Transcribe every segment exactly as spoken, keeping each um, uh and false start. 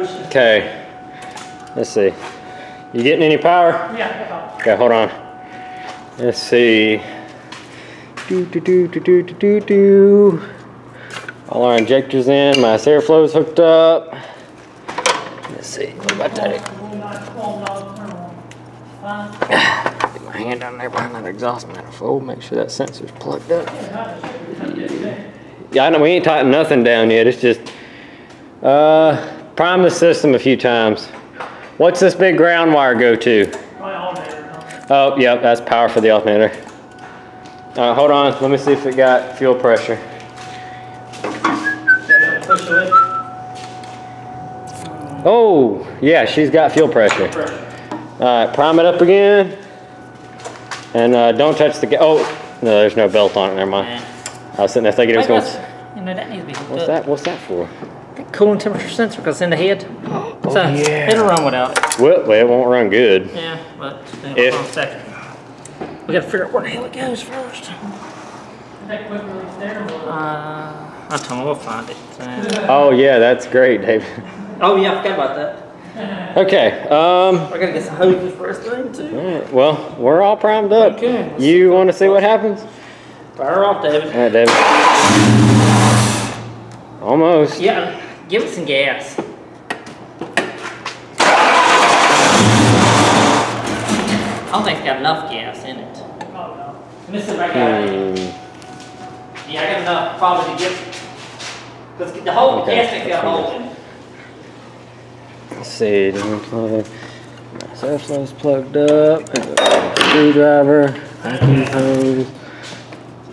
Okay, let's see. You getting any power? Yeah. Okay, hold on. Let's see. Do do do do do do do. All our injectors in. My Seraflow's hooked up. Let's see. What about that? Get my hand down there behind that exhaust manifold. Make sure that sensor's plugged up. Yeah, I know we ain't tightened nothing down yet. It's just uh, prime the system a few times. What's this big ground wire go to? My alternator. Oh, yep, that's power for the alternator. All right, hold on. Let me see if it got fuel pressure. Oh, yeah, she's got fuel pressure. All right, prime it up again. And uh, don't touch the, oh, no, there's no belt on it, never mind. I was sitting there thinking it was going to, you know, that needs to be hooked up. What's that, what's that for? That cooling temperature sensor, because it's in the head. Oh, so yeah. It'll run without it. Well, well, it won't run good. Yeah, but it'll run a second. We got to figure out where the hell it goes first. Uh, I told him we'll find it. So. Oh yeah, that's great, David. Oh yeah, I forgot about that. Okay. Um, we're gonna get some hoses for this thing too. All right, well, we're all primed up. Okay. You want to see what happens? Fire off, David. All right, David. Almost. Yeah, give it some gas. I don't think it's got enough gas in it. Oh no. Let me see if I got it. Yeah, I got enough probably to get it. Because the whole okay. Casting got holes in it. Let's see, my Seraflow's plugged up, screwdriver, vacuum hose,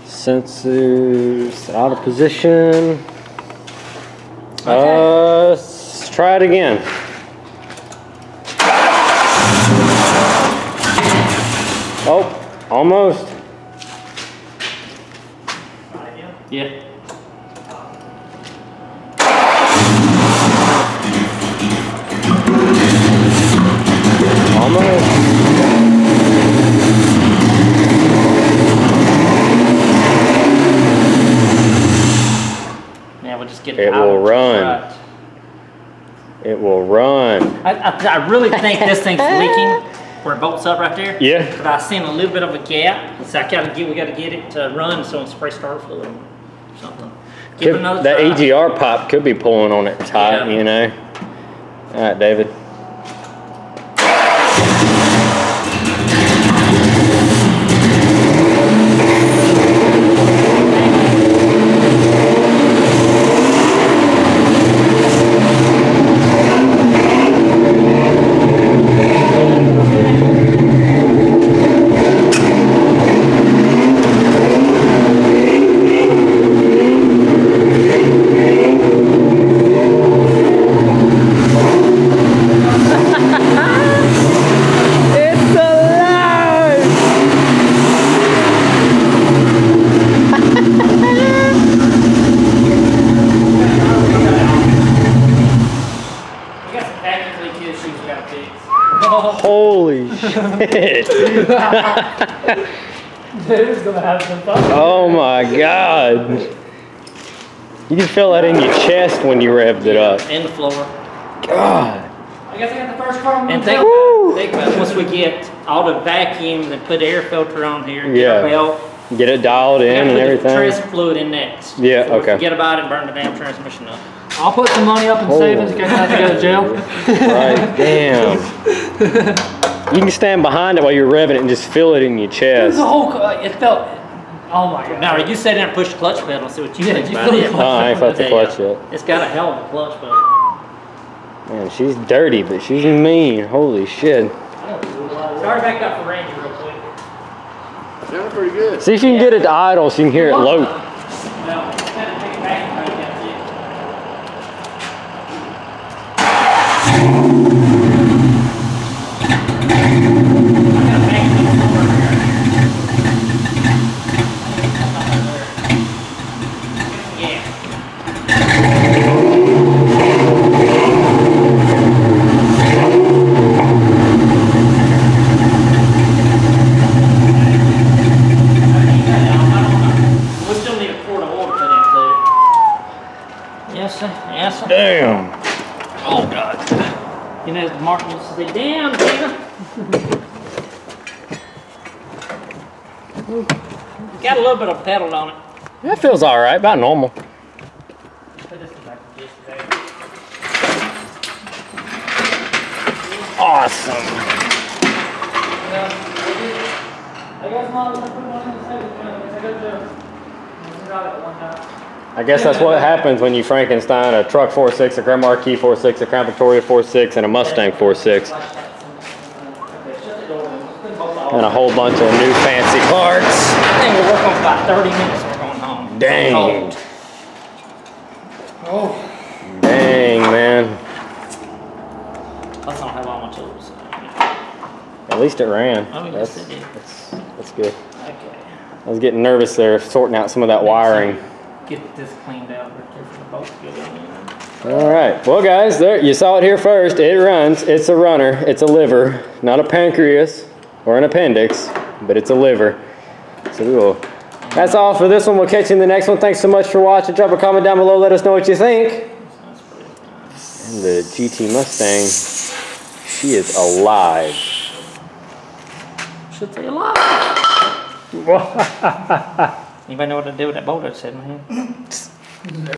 sensors out of position. Okay. Uh, let's try it again. Oh, almost. Yeah. It will run. It will run. I, I, I really think this thing's leaking where it bolts up right there. Yeah. But I seen a little bit of a gap, so I gotta get, we gotta get it to run so it's spray starter fluid or something. Give it another try. That E G R pipe could be pulling on it tight, yeah. You know. All right, David. Holy shit! David's gonna have some fun. Oh my god! You can feel that in your chest when you revved it up. And the floor. God. I guess I got the first car. And think about, think about once we get all the vacuum and put the air filter on here. Get yeah. Belt, get it dialed in and, and everything. Transfer fluid in next. Yeah. So okay. Forget about it and burn the damn transmission up. I'll put some money up in oh. savings in case I have to go to jail. Right, damn. You can stand behind it while you're revving it and just feel it in your chest. The whole, it felt, oh my god. Now you sit there and push the clutch pedal and see what you yeah, think about it. Oh, I ain't felt the clutch yet. It's got a hell of a clutch pedal. Man, she's dirty, but she's mean. Holy shit. Start back up for Randy real quick. Sounds pretty good. See if you can yeah. get it to idle so you can hear it low. Damn. Oh, God. You know, the Martin will say, damn, Dana. Got a little bit of pedal on it. That feels all right, about normal. Awesome. I guess that's what happens when you Frankenstein a truck four point six, a Grand Marquis four point six, a Crown Victoria four point six, and a Mustang four point six. And a whole bunch of new fancy parts. I think we'll work on about thirty minutes and we're going home. Dang. Cold. Oh. Dang, man. Plus I don't have all my tools. At least it ran. Oh, yes, that's, it did. That's, that's good. Okay. I was getting nervous there, sorting out some of that wiring. Get this cleaned out. All right. Well, guys, there you saw it here first. It runs. It's a runner. It's a liver, not a pancreas or an appendix, but it's a liver. So we will. That's all for this one. We'll catch you in the next one. Thanks so much for watching. Drop a comment down below. Let us know what you think. And the G T Mustang, she is alive. Should say alive. Anybody know what to do with that boulder sitting here?